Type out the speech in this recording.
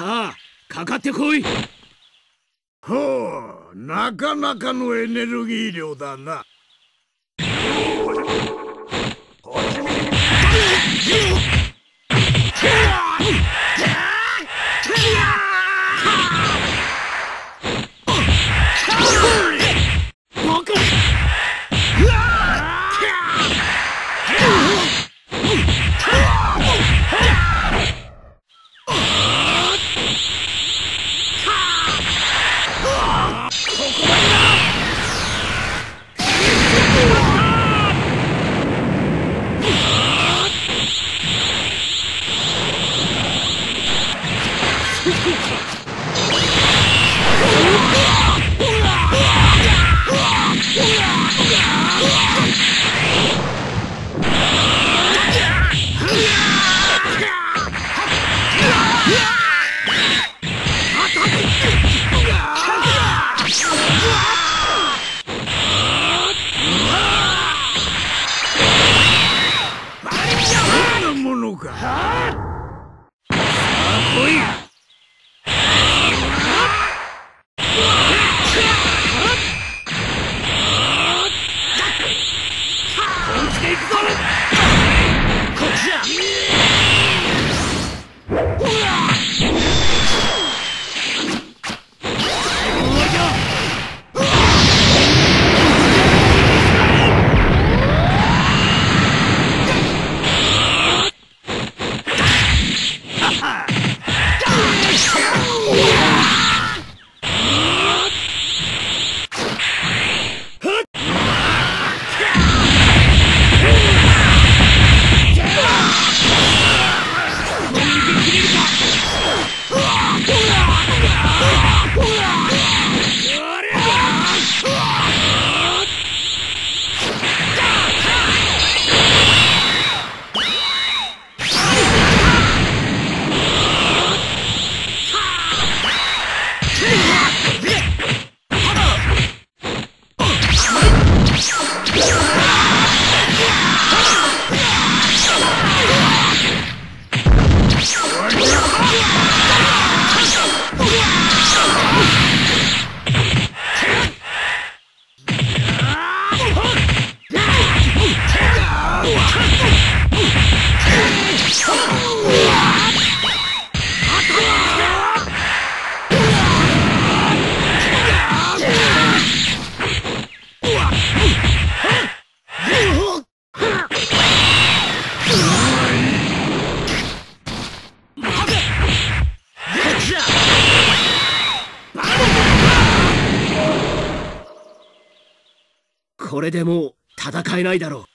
さあ、かかってこい。ほう、なかなかのエネルギー量だな。これでもう戦えないだろう。